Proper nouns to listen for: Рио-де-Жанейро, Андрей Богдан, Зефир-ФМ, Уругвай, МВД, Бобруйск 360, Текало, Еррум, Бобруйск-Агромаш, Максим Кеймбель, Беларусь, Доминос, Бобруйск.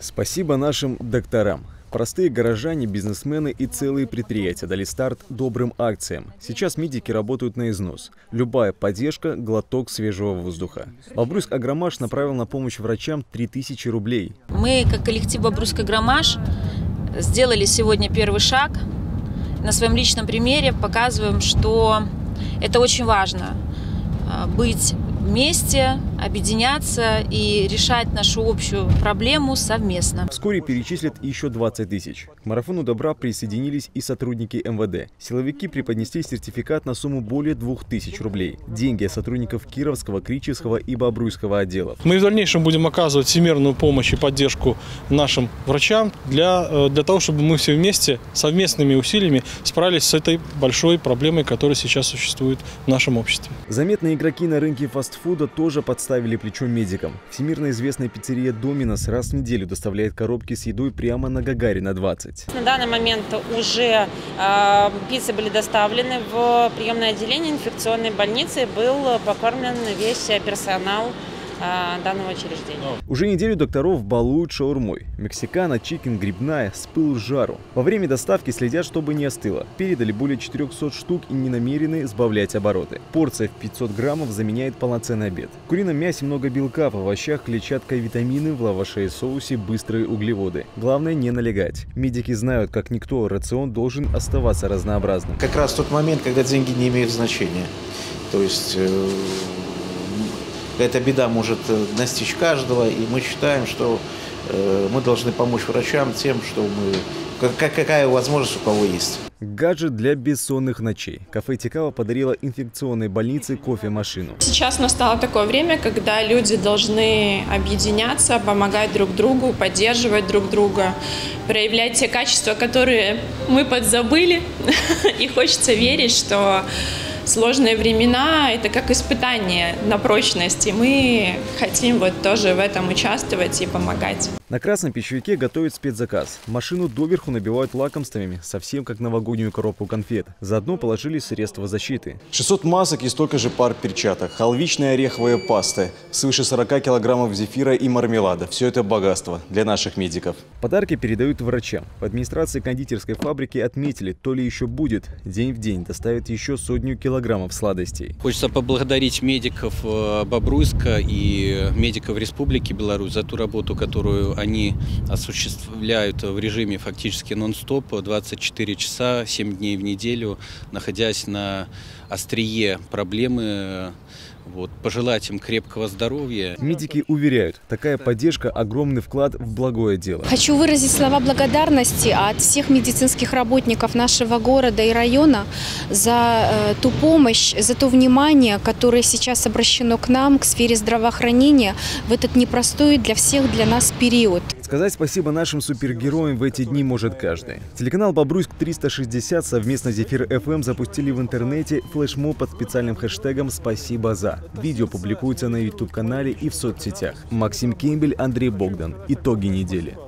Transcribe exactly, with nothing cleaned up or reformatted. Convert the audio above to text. Спасибо нашим докторам. Простые горожане, бизнесмены и целые предприятия дали старт добрым акциям. Сейчас медики работают на износ. Любая поддержка – глоток свежего воздуха. Бобруйск-Агромаш направил на помощь врачам три тысячи рублей. Мы, как коллектив Бобруйск-Агромаш, сделали сегодня первый шаг. На своем личном примере показываем, что это очень важно – быть вместе, объединяться и решать нашу общую проблему совместно. Вскоре перечислят еще двадцать тысяч. К марафону добра присоединились и сотрудники МВД. Силовики преподнесли сертификат на сумму более двух тысяч рублей. Деньги сотрудников Кировского, Кричевского и Бобруйского отделов. Мы в дальнейшем будем оказывать всемирную помощь и поддержку нашим врачам для, для того, чтобы мы все вместе, совместными усилиями справились с этой большой проблемой, которая сейчас существует в нашем обществе. Заметные игроки на рынке фастфуда тоже подставили Ставили плечо медикам. Всемирно известная пиццерия «Доминос» раз в неделю доставляет коробки с едой прямо на Гагарина двадцать. На данный момент уже э, пиццы были доставлены в приемное отделение инфекционной больницы. Был покормлен весь персонал э, данного учреждения. Уже неделю докторов балуют шаурмой. Мексикана, чикен, грибная, с пылу с жару. Во время доставки следят, чтобы не остыло. Передали более четырёхсот штук и не намерены сбавлять обороты. Порция в пятьсот граммов заменяет полноценный обед. В курином мясе много белка, в овощах клетчатка и витамины, в лаваше и соусе быстрые углеводы. Главное не налегать. Медики знают, как никто, рацион должен оставаться разнообразным. Как раз тот момент, когда деньги не имеют значения. То есть... Э Эта беда может настичь каждого, и мы считаем, что э, мы должны помочь врачам тем, что мы... Как, какая возможность у кого есть. Гаджет для бессонных ночей. Кафе «Текало» подарило инфекционной больнице кофемашину. Сейчас настало такое время, когда люди должны объединяться, помогать друг другу, поддерживать друг друга, проявлять те качества, которые мы подзабыли. И хочется верить, что сложные времена – это как испытание на прочность. И мы хотим вот тоже в этом участвовать и помогать. На Красном пищевике готовят спецзаказ. Машину доверху набивают лакомствами, совсем как новогоднюю коробку конфет. Заодно положили средства защиты. шестьсот масок и столько же пар перчаток, халвичные ореховые пасты, свыше сорока килограммов зефира и мармелада. Все это богатство для наших медиков. Подарки передают врачам. В администрации кондитерской фабрики отметили, то ли еще будет. День в день доставят еще сотню килограммов сладостей. Хочется поблагодарить медиков Бобруйска и медиков Республики Беларусь за ту работу, которую они осуществляют в режиме фактически нон-стоп, двадцать четыре часа. семь дней в неделю, находясь на острие проблемы. Вот, пожелать им крепкого здоровья. Медики уверяют, такая поддержка – огромный вклад в благое дело. Хочу выразить слова благодарности от всех медицинских работников нашего города и района за ту помощь, за то внимание, которое сейчас обращено к нам, к сфере здравоохранения в этот непростой для всех, для нас период. Сказать спасибо нашим супергероям в эти дни может каждый. Телеканал «Бобруйск триста шестьдесят» совместно с «Зефир-ФМ» запустили в интернете флешмоб под специальным хэштегом «Спасибо за». Видео публикуется на YouTube-канале и в соцсетях. Максим Кеймбель, Андрей Богдан. Итоги недели.